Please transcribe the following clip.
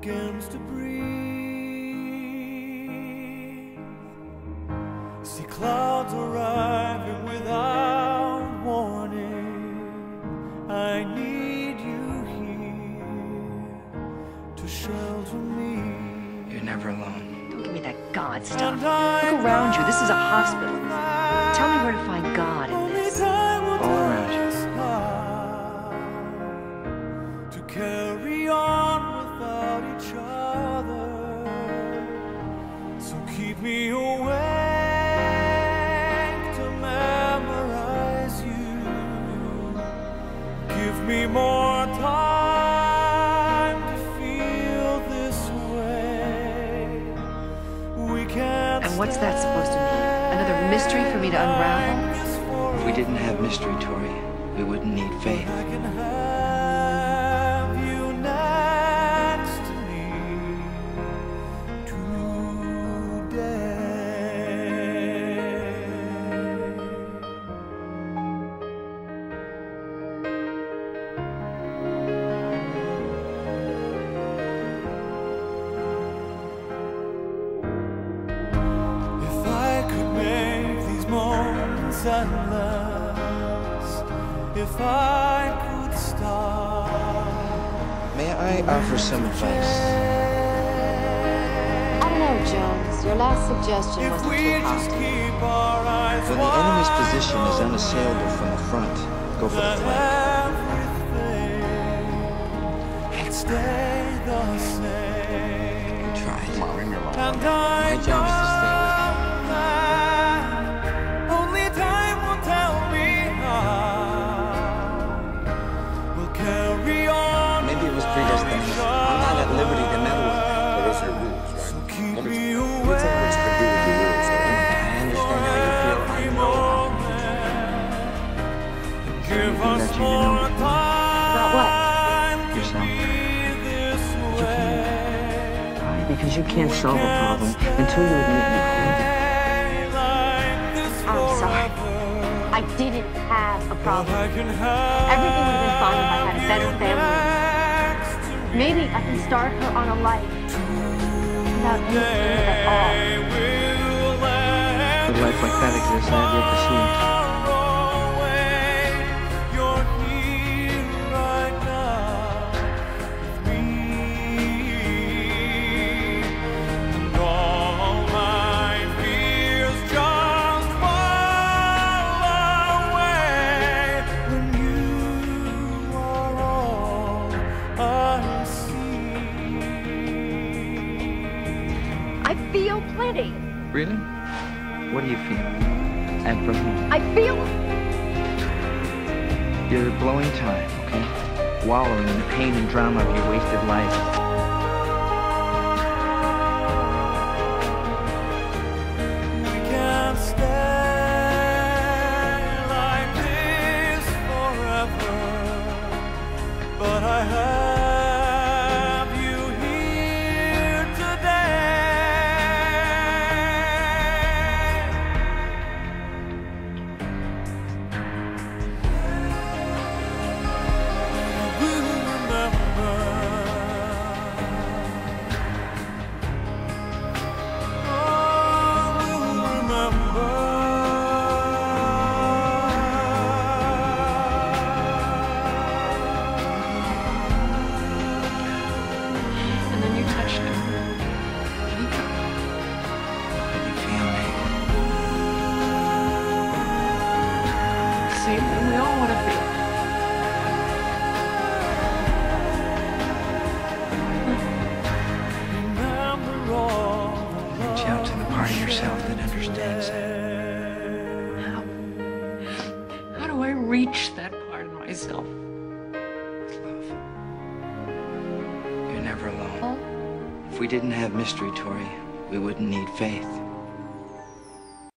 begins to breathe. See clouds arriving without warning. I need you here to shelter me. You're never alone. Don't give me that God stuff. Look around you. This is a hospital. Tell me where to find God in this. All around you. Carry on without each other, so keep me awake to memorize you. Give me more time to feel this way. We can't. And what's that supposed to mean? Another mystery for me to unravel? If we didn't have mystery, Tori, we wouldn't need faith. Endless, if I could stop. May I offer some advice? I don't know, Jones. Your last suggestion if wasn't too hostile. When the enemy's position is unassailable from the front, go for the flank. And stay the same. You tried. Come on, ring your alarm. My job is to stay. Because you can't solve a problem until you admit you have. I'm sorry. I didn't have a problem. Everything would have been fine if I had a better family. Maybe I can start her on a life without anything at all. A life like that exists, I have yet to see it. Feel plenty. Really? What do you feel? And from whom? I feel... You're blowing time, okay? Wallowing in the pain and drama of your wasted life. We can't stay like this forever, but I have... And we all want to feel. Reach out to the part of yourself that understands that. How do I reach that part of myself? With love. You're never alone. If we didn't have mystery, Tori, we wouldn't need faith.